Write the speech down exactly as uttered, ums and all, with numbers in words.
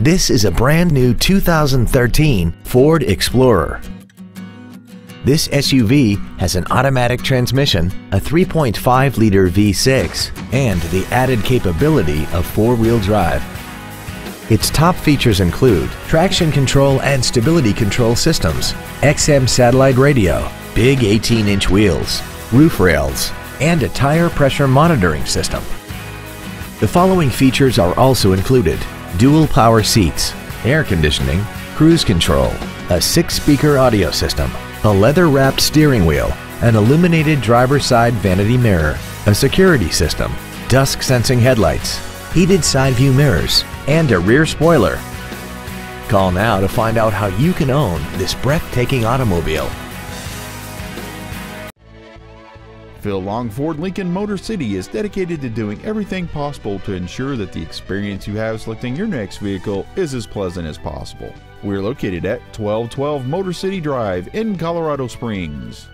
This is a brand new two thousand thirteen Ford Explorer. This S U V has an automatic transmission, a three point five liter V six, and the added capability of four-wheel drive. Its top features include traction control and stability control systems, X M satellite radio, big eighteen inch wheels, roof rails, and a tire pressure monitoring system. The following features are also included: dual power seats, air conditioning, cruise control, a six-speaker audio system, a leather-wrapped steering wheel, an illuminated driver's side vanity mirror, a security system, dusk-sensing headlights, heated side-view mirrors, and a rear spoiler. Call now to find out how you can own this breathtaking automobile. Phil Long Ford Lincoln Motor City is dedicated to doing everything possible to ensure that the experience you have selecting your next vehicle is as pleasant as possible. We're located at twelve twelve Motor City Drive in Colorado Springs.